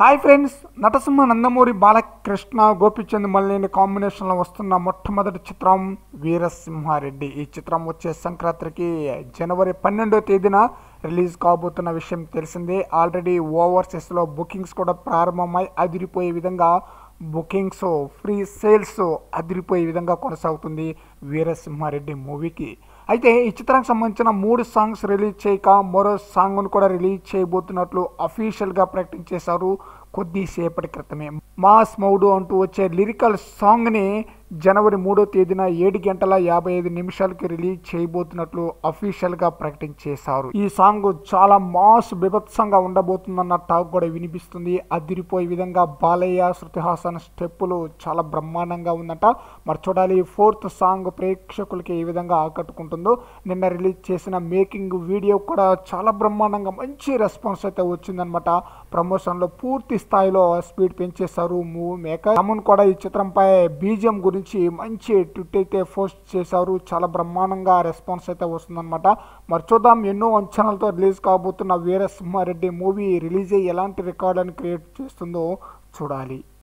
Hi friends, నటసుమ నందమూరి బాలకృష్ణ గోపిచంద్ మలినేని కాంబినేషన్లో వస్తున్న మొట్టమొదటి చిత్రం వీరసింహారెడ్డి. ఈ చిత్రం వచ్చే సంక్రాంతికి జనవరి 12వ తేదీన రిలీజ్ కాబోతున్న విషయం తెలిసిందే. ఆల్రెడీ ఓవర్సీస్లో బుకింగ్స్ కూడా ప్రారంభమై అదిరిపోయే విధంగా బుకింగ్స్, ఫ్రీ సేల్స్ అదిరిపోయే విధంగా కొనసాగుతుంది వీరసింహారెడ్డి మూవీకి. అయితే ఈ చిత్రానికి సంబంధించిన 3 సాంగ్స్ రిలీజ్ చేయక మరో సాంగ్ను కూడా రిలీజ్ చేయబోతున్నట్లు అఫీషియల్గా ప్రకటన చేశారు కొద్దిసేపటి క్రితమే. మాస్ మౌడు అంటూ వచ్చే లిరికల్ సాంగ్ని జనవరి 3వ తేదీన 7:55 రిలీజ్ చేయబోతున్నట్లు అఫీషియల్గా ప్రకటన చేశారు. ఈ సాంగ్ చాలా మాస్ బిభత్సంగా ఉండబోతుందన్న టాక్ కూడా వినిపిస్తుంది. అదిరిపోయే విధంగా బాలయ్య, శృతి హాసన్ స్టెప్పులు చాలా బ్రహ్మాండంగా ఉందంట. మరి చూడాలి 4వ సాంగ్ ప్రేక్షకులకి ఏ విధంగా ఆకట్టుకుంటుందో. నిన్న రిలీజ్ చేసిన మేకింగ్ వీడియో కూడా చాలా బ్రహ్మాండంగా మంచి రెస్పాన్స్ అయితే వచ్చిందనమాట. ప్రమోషన్లో పూర్తి స్థాయిలో స్పీడ్ పెంచేశారు మూవీ మేకర్. తమను కూడా ఈ చిత్రంపై బీజిఎం గురించి మంచి ట్విట్ అయితే పోస్ట్ చేశారు. చాలా బ్రహ్మాండంగా రెస్పాన్స్ అయితే వస్తుందన్నమాట. మరి చూద్దాం, ఎన్నో అంచనాలతో రిలీజ్ కాబోతున్న వీరసింహారెడ్డి మూవీ రిలీజ్ అయ్యి ఎలాంటి రికార్డులను క్రియేట్ చేస్తుందో చూడాలి.